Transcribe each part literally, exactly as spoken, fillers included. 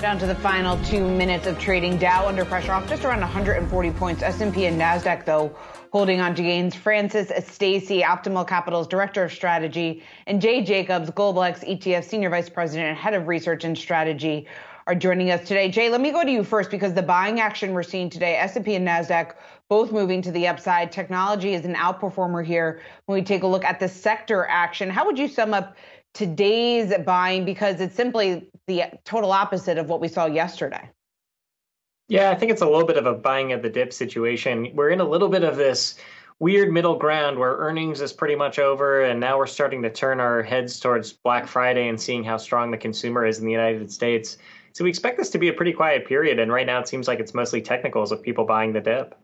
Down to the final two minutes of trading. Dow under pressure off just around one hundred forty points. S and P and NASDAQ, though, holding on to gains. Frances Stacy, Optimal Capital's Director of Strategy, and Jay Jacobs, Global X E T F Senior Vice President and Head of Research and Strategy, are joining us today. Jay, let me go to you first, because the buying action we're seeing today, S and P and NASDAQ both moving to the upside. Technology is an outperformer here. When we take a look at the sector action, how would you sum up today's buying, because it's simply the total opposite of what we saw yesterday? Yeah, I think it's a little bit of a buying at the dip situation. We're in a little bit of this weird middle ground where earnings is pretty much over, and now we're starting to turn our heads towards Black Friday and seeing how strong the consumer is in the United States. So we expect this to be a pretty quiet period, and right now it seems like it's mostly technicals of people buying the dip.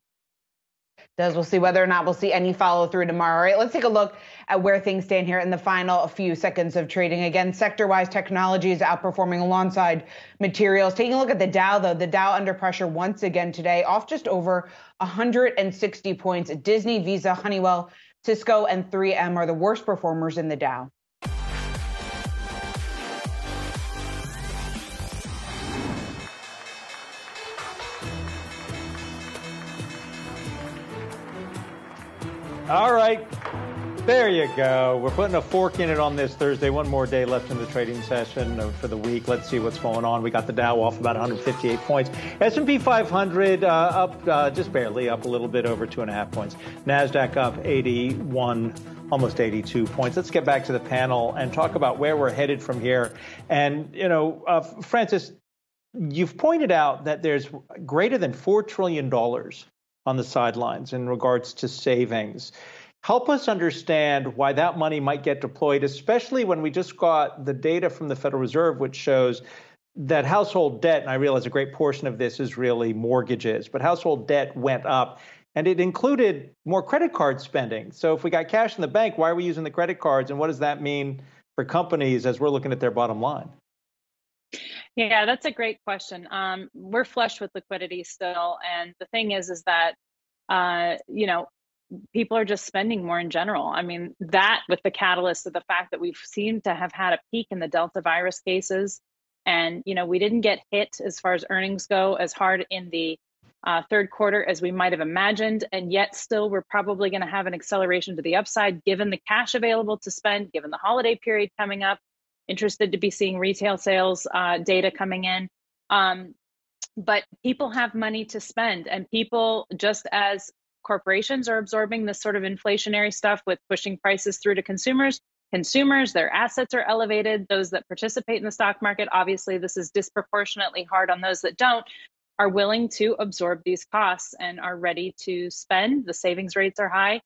Does we'll see whether or not we'll see any follow through tomorrow. All right, let's take a look at where things stand here in the final few seconds of trading. Again, sector-wise, technology is outperforming alongside materials. Taking a look at the Dow, though, the Dow under pressure once again today, off just over one hundred sixty points. Disney, Visa, Honeywell, Cisco, and three M are the worst performers in the Dow. All right, there you go. We're putting a fork in it on this Thursday. One more day left in the trading session for the week. Let's see what's going on. We got the Dow off about one hundred fifty-eight points. S and P five hundred uh, up uh, just barely, up a little bit over two and a half points. NASDAQ up eighty-one, almost eighty-two points. Let's get back to the panel and talk about where we're headed from here. And, you know, uh, Frances, you've pointed out that there's greater than four trillion dollars on the sidelines in regards to savings. Help us understand why that money might get deployed, especially when we just got the data from the Federal Reserve, which shows that household debt, and I realize a great portion of this is really mortgages, but household debt went up, and it included more credit card spending. So if we got cash in the bank, why are we using the credit cards, and what does that mean for companies as we're looking at their bottom line? Yeah, that's a great question. Um, we're flush with liquidity still. And the thing is, is that, uh, you know, people are just spending more in general. I mean, that with the catalyst of the fact that we've seemed to have had a peak in the Delta virus cases. And, you know, we didn't get hit as far as earnings go as hard in the uh, third quarter as we might have imagined. And yet still, we're probably going to have an acceleration to the upside, given the cash available to spend, given the holiday period coming up. Interested to be seeing retail sales uh, data coming in. Um, but people have money to spend, and people, just as corporations are absorbing this sort of inflationary stuff with pushing prices through to consumers, consumers, their assets are elevated. Those that participate in the stock market, obviously this is disproportionately hard on those that don't, are willing to absorb these costs and are ready to spend. The savings rates are high.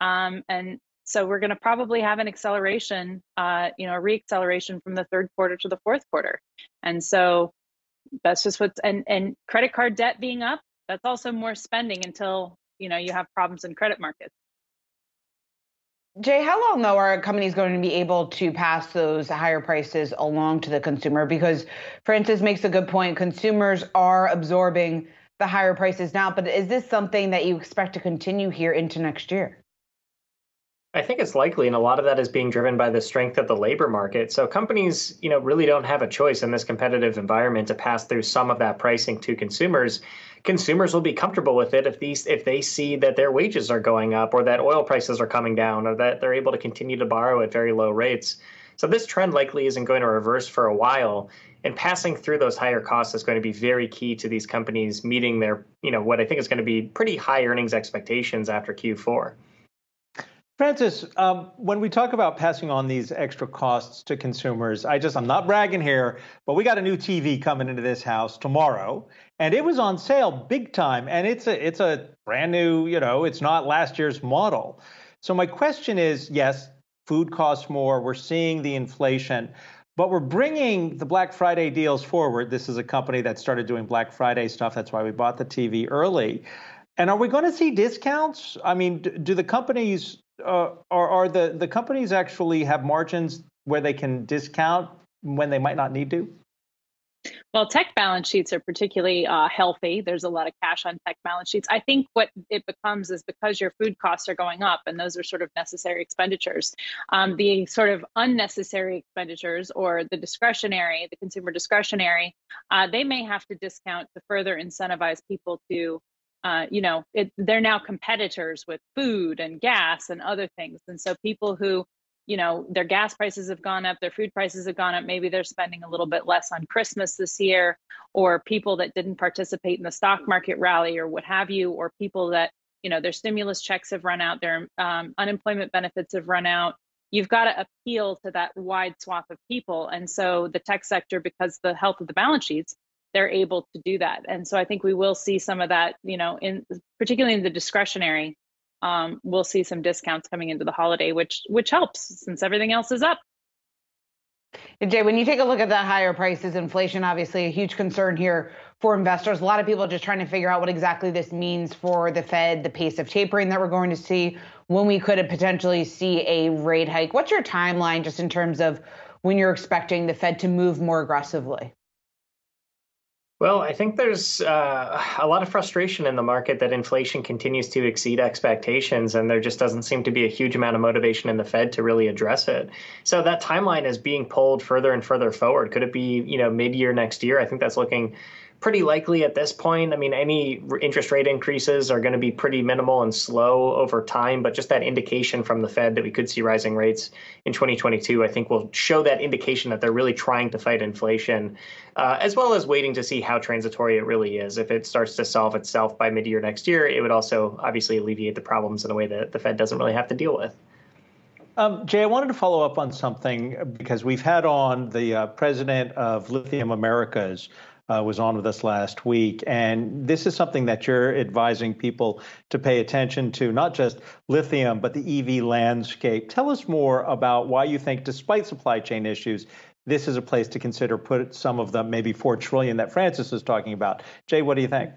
Um, and So we're going to probably have an acceleration, uh, you know, a reacceleration from the third quarter to the fourth quarter. And so that's just what's, and, and credit card debt being up, that's also more spending until, you know, you have problems in credit markets. Jay, how long, though, are companies going to be able to pass those higher prices along to the consumer? Because Frances makes a good point. Consumers are absorbing the higher prices now, but is this something that you expect to continue here into next year? I think it's likely, and a lot of that is being driven by the strength of the labor market. So companies, you know, really don't have a choice in this competitive environment to pass through some of that pricing to consumers. Consumers will be comfortable with it if these, if they see that their wages are going up, or that oil prices are coming down, or that they're able to continue to borrow at very low rates. So this trend likely isn't going to reverse for a while, and passing through those higher costs is going to be very key to these companies meeting their, you know, what I think is going to be pretty high earnings expectations after Q four. Frances, um, when we talk about passing on these extra costs to consumers, I just, I'm not bragging here, but we got a new T V coming into this house tomorrow, and it was on sale big time, and it's a, it's a brand new, you know, it's not last year's model. So my question is, yes, food costs more, we're seeing the inflation, but we're bringing the Black Friday deals forward. This is a company that started doing Black Friday stuff, that's why we bought the T V early. And are we going to see discounts? I mean, do the companies... Uh, are, are the, the companies actually have margins where they can discount when they might not need to? Well, tech balance sheets are particularly uh, healthy. There's a lot of cash on tech balance sheets. I think what it becomes is because your food costs are going up, and those are sort of necessary expenditures. Um, the sort of unnecessary expenditures, or the discretionary, the consumer discretionary, uh, they may have to discount to further incentivize people to, uh, you know, it, they're now competitors with food and gas and other things. And so people who, you know, their gas prices have gone up, their food prices have gone up, maybe they're spending a little bit less on Christmas this year, or people that didn't participate in the stock market rally or what have you, or people that, you know, their stimulus checks have run out, their um, unemployment benefits have run out. You've got to appeal to that wide swath of people. And so the tech sector, because the health of the balance sheets, they're able to do that. And so I think we will see some of that, you know, in particularly in the discretionary. Um, we'll see some discounts coming into the holiday, which which helps since everything else is up. And Jay, when you take a look at the higher prices, inflation, obviously a huge concern here for investors. A lot of people are just trying to figure out what exactly this means for the Fed, the pace of tapering that we're going to see, when we could potentially see a rate hike. What's your timeline just in terms of when you're expecting the Fed to move more aggressively? Well, I think there's uh, a lot of frustration in the market that inflation continues to exceed expectations, and there just doesn't seem to be a huge amount of motivation in the Fed to really address it. So that timeline is being pulled further and further forward. Could it be, you know, mid-year next year? I think that's looking pretty likely at this point. I mean, any interest rate increases are going to be pretty minimal and slow over time, but just that indication from the Fed that we could see rising rates in twenty twenty-two, I think will show that indication that they're really trying to fight inflation, uh, as well as waiting to see how transitory it really is. If it starts to solve itself by mid-year next year, it would also obviously alleviate the problems in a way that the Fed doesn't really have to deal with. Um, Jay, I wanted to follow up on something, because we've had on the uh, president of Lithium Americas, Uh, was on with us last week. And this is something that you're advising people to pay attention to, not just lithium, but the E V landscape. Tell us more about why you think, despite supply chain issues, this is a place to consider put some of the maybe four trillion dollars that Frances is talking about. Jay, what do you think?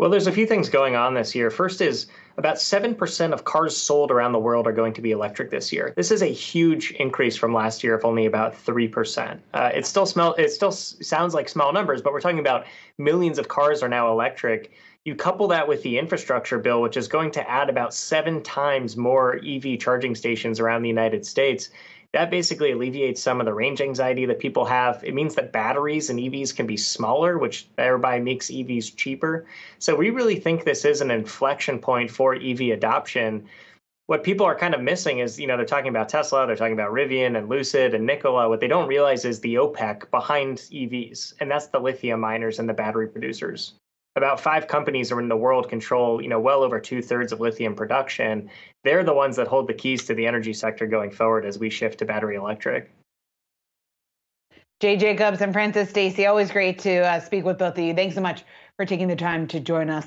Well, there's a few things going on this year. First is about seven percent of cars sold around the world are going to be electric this year. This is a huge increase from last year of only about three percent. Uh, it still smell, it still sounds like small numbers, but we're talking about millions of cars are now electric. You couple that with the infrastructure bill, which is going to add about seven times more E V charging stations around the United States. That basically alleviates some of the range anxiety that people have. It means that batteries and E Vs can be smaller, which thereby makes E Vs cheaper. So we really think this is an inflection point for E V adoption. What people are kind of missing is, you know, they're talking about Tesla, they're talking about Rivian and Lucid and Nikola. What they don't realize is the OPEC behind E Vs, and that's the lithium miners and the battery producers. About five companies around the world control, you know, well over two thirds of lithium production. They're the ones that hold the keys to the energy sector going forward as we shift to battery electric. Jay Jacobs and Frances Stacy, always great to uh, speak with both of you. Thanks so much for taking the time to join us.